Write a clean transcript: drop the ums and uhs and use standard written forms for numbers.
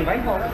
Vai embora.